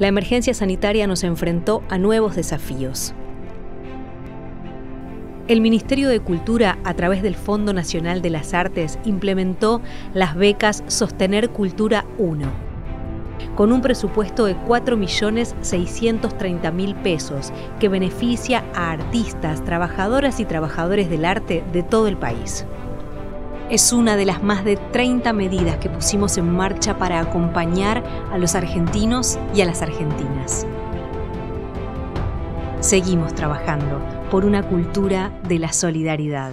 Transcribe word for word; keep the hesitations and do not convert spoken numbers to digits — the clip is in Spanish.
la emergencia sanitaria nos enfrentó a nuevos desafíos. El Ministerio de Cultura, a través del Fondo Nacional de las Artes, implementó las becas Sostener Cultura uno. Con un presupuesto de cuatro millones seiscientos treinta mil pesos que beneficia a artistas, trabajadoras y trabajadores del arte de todo el país. Es una de las más de treinta medidas que pusimos en marcha para acompañar a los argentinos y a las argentinas. Seguimos trabajando por una cultura de la solidaridad.